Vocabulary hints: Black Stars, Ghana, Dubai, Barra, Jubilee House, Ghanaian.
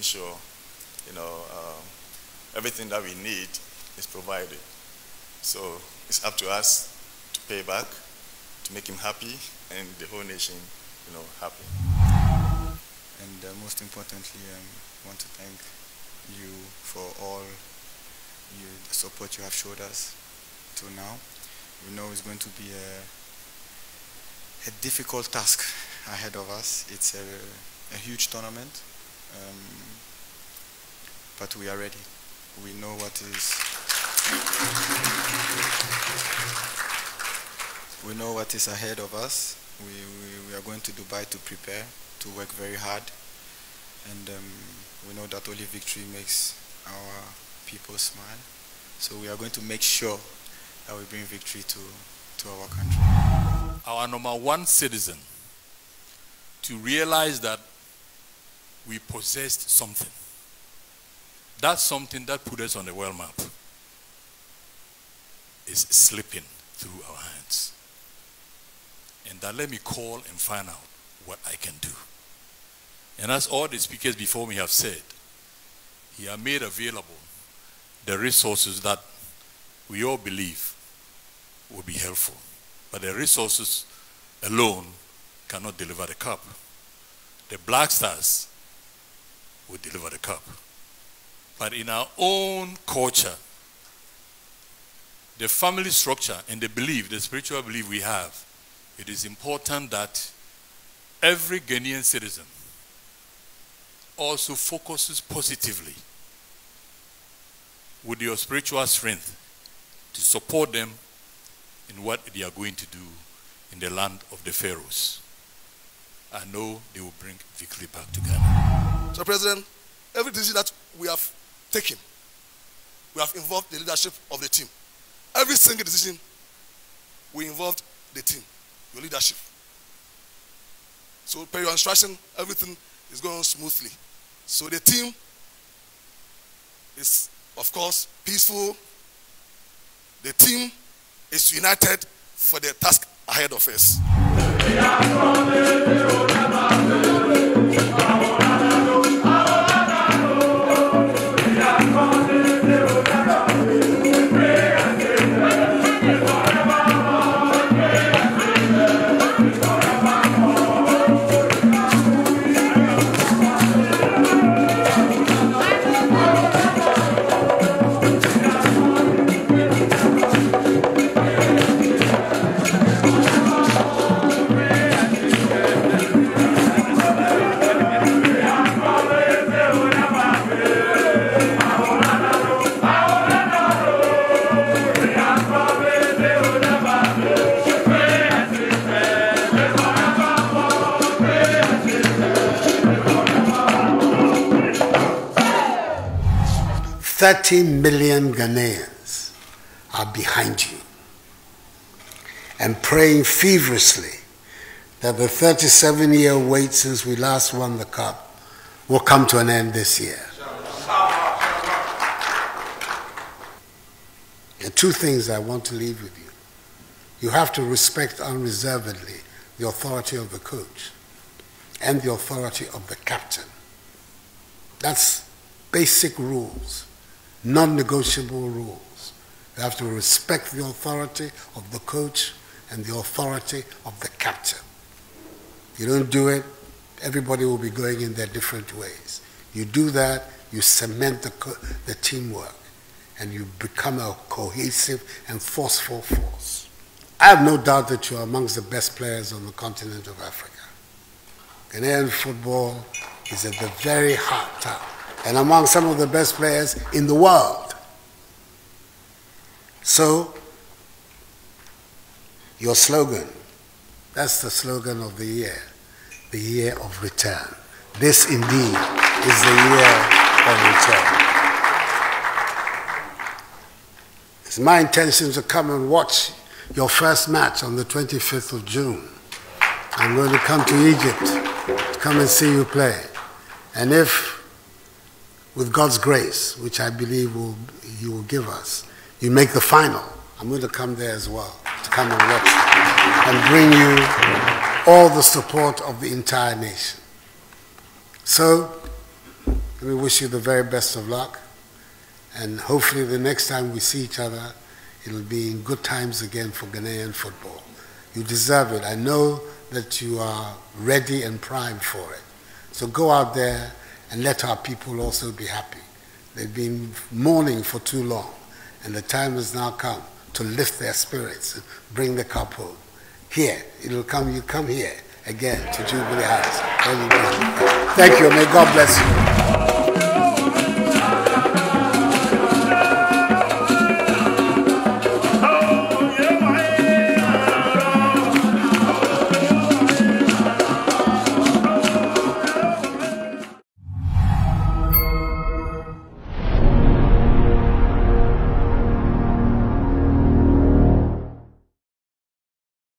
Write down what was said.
making sure, you know, everything that we need is provided. So it's up to us to pay back, to make him happy, and the whole nation, you know, happy. And most importantly, I want to thank you for all the support you have showed us till now. We know it's going to be a difficult task ahead of us. It's a huge tournament, but we are ready. We know what is. We know what is ahead of us. We are going to Dubai to prepare, to work very hard, and we know that only victory makes our people smile. So we are going to make sure that we bring victory to our country. Our number one citizen to realize that we possessed something. That's something that put us on the world map is slipping through our hands. And that let me call and find out what I can do. And as all the speakers before me have said, he has made available the resources that we all believe will be helpful. But the resources alone cannot deliver the cup. The Black Stars will deliver the cup. But in our own culture, the family structure and the belief, the spiritual belief we have, it is important that every Ghanaian citizen also focuses positively with your spiritual strength to support them in what they are going to do in the land of the Pharaohs. I know they will bring victory back to Ghana. So, President, every decision that we have taken, we have involved the leadership of the team. Every single decision, we involved the team, your leadership. So, per your instruction, everything is going smoothly. So, the team is, of course, peaceful. The team is united for the task ahead of us. $30 million Ghanaians are behind you and praying feverishly that the 37-year wait since we last won the cup will come to an end this year. There are two things I want to leave with you. You have to respect unreservedly the authority of the coach and the authority of the captain. That's basic rules. Non-negotiable rules. You have to respect the authority of the coach and the authority of the captain. If you don't do it, everybody will be going in their different ways. You do that, you cement the teamwork, and you become a cohesive and forceful force. I have no doubt that you are amongst the best players on the continent of Africa. Ghanaian football is at the very heart of, and among some of the best players in the world. So, your slogan, that's the slogan of the year of return. This indeed is the year of return. It's my intention to come and watch your first match on the 25th of June. I'm going to come to Egypt to come and see you play. And if, with God's grace, which I believe He will give us, you make the final, I'm going to come there as well, to come and watch and bring you all the support of the entire nation. So, We wish you the very best of luck, and hopefully the next time we see each other, it'll be in good times again for Ghanaian football. You deserve it. I know that you are ready and primed for it. So go out there and let our people also be happy. They've been mourning for too long, and the time has now come to lift their spirits and bring the cup home. Here, it'll come, you come here again to Jubilee House. Thank you, may God bless you.